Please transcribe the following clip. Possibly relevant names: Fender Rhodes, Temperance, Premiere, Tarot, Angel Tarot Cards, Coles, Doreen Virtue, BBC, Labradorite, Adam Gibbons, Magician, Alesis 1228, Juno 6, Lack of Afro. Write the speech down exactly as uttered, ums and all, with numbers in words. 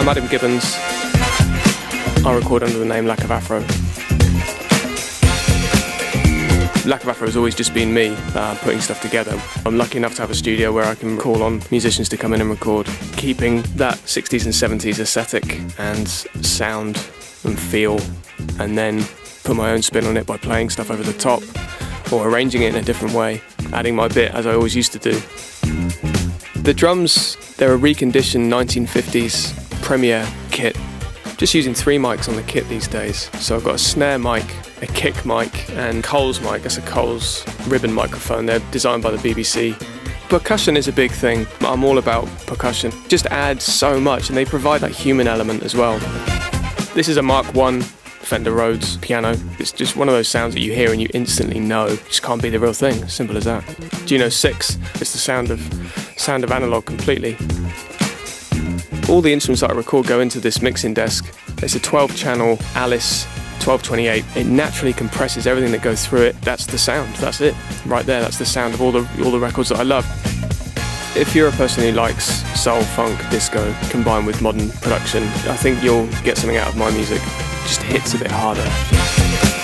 I'm Adam Gibbons. I record under the name Lack of Afro. Lack of Afro has always just been me uh, putting stuff together. I'm lucky enough to have a studio where I can call on musicians to come in and record, keeping that sixties and seventies aesthetic and sound and feel, and then put my own spin on it by playing stuff over the top or arranging it in a different way, adding my bit as I always used to do. The drums, they're a reconditioned nineteen fifties Premiere kit. Just using three mics on the kit these days. So I've got a snare mic, a kick mic, and Coles mic. That's a Coles ribbon microphone. They're designed by the B B C. Percussion is a big thing. I'm all about percussion. Just adds so much, and they provide that human element as well. This is a Mark one Fender Rhodes piano. It's just one of those sounds that you hear and you instantly know it just can't be the real thing. Simple as that. Juno six. It's the sound of sound of analog completely. All the instruments that I record go into this mixing desk. It's a twelve channel Alesis twelve twenty-eight. It naturally compresses everything that goes through it. That's the sound, that's it. Right there, that's the sound of all the, all the records that I love. If you're a person who likes soul, funk, disco, combined with modern production, I think you'll get something out of my music. It just hits a bit harder.